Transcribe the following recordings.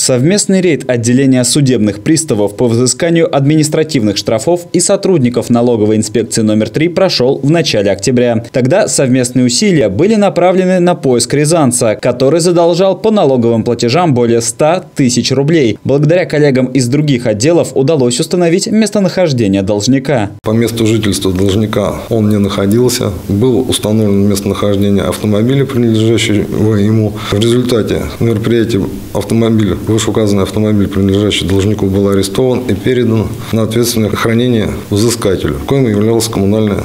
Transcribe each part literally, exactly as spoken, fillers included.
Совместный рейд отделения судебных приставов по взысканию административных штрафов и сотрудников налоговой инспекции номер три прошел в начале октября. Тогда совместные усилия были направлены на поиск рязанца, который задолжал по налоговым платежам более ста тысяч рублей. Благодаря коллегам из других отделов удалось установить местонахождение должника. По месту жительства должника он не находился. Было установлено местонахождение автомобиля, принадлежащего ему. В результате мероприятия автомобиля вышеуказанный автомобиль, принадлежащий должнику, был арестован и передан на ответственное хранение взыскателю, коим являлось коммунальное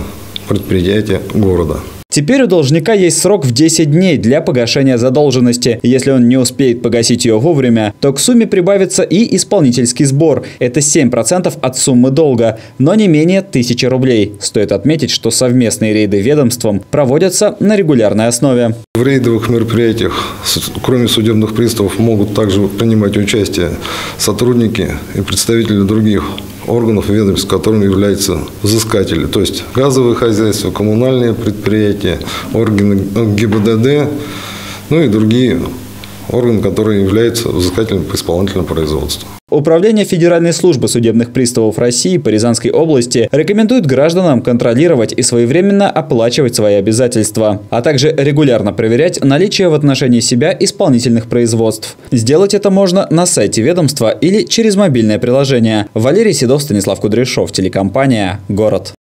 предприятие города. Теперь у должника есть срок в десять дней для погашения задолженности. Если он не успеет погасить ее вовремя, то к сумме прибавится и исполнительский сбор. Это семь процентов от суммы долга, но не менее тысячи рублей. Стоит отметить, что совместные рейды ведомством проводятся на регулярной основе. В рейдовых мероприятиях, кроме судебных приставов, могут также принимать участие сотрудники и представители других органов ведомств, которыми являются взыскатели, то есть газовые хозяйства, коммунальные предприятия, органы ГИБДД, ну и другие органы, которые являются взыскателем по исполнительному производству. Управление Федеральной службы судебных приставов России по Рязанской области рекомендует гражданам контролировать и своевременно оплачивать свои обязательства, а также регулярно проверять наличие в отношении себя исполнительных производств. Сделать это можно на сайте ведомства или через мобильное приложение. Валерий Седов, Станислав Кудряшов, телекомпания «Город».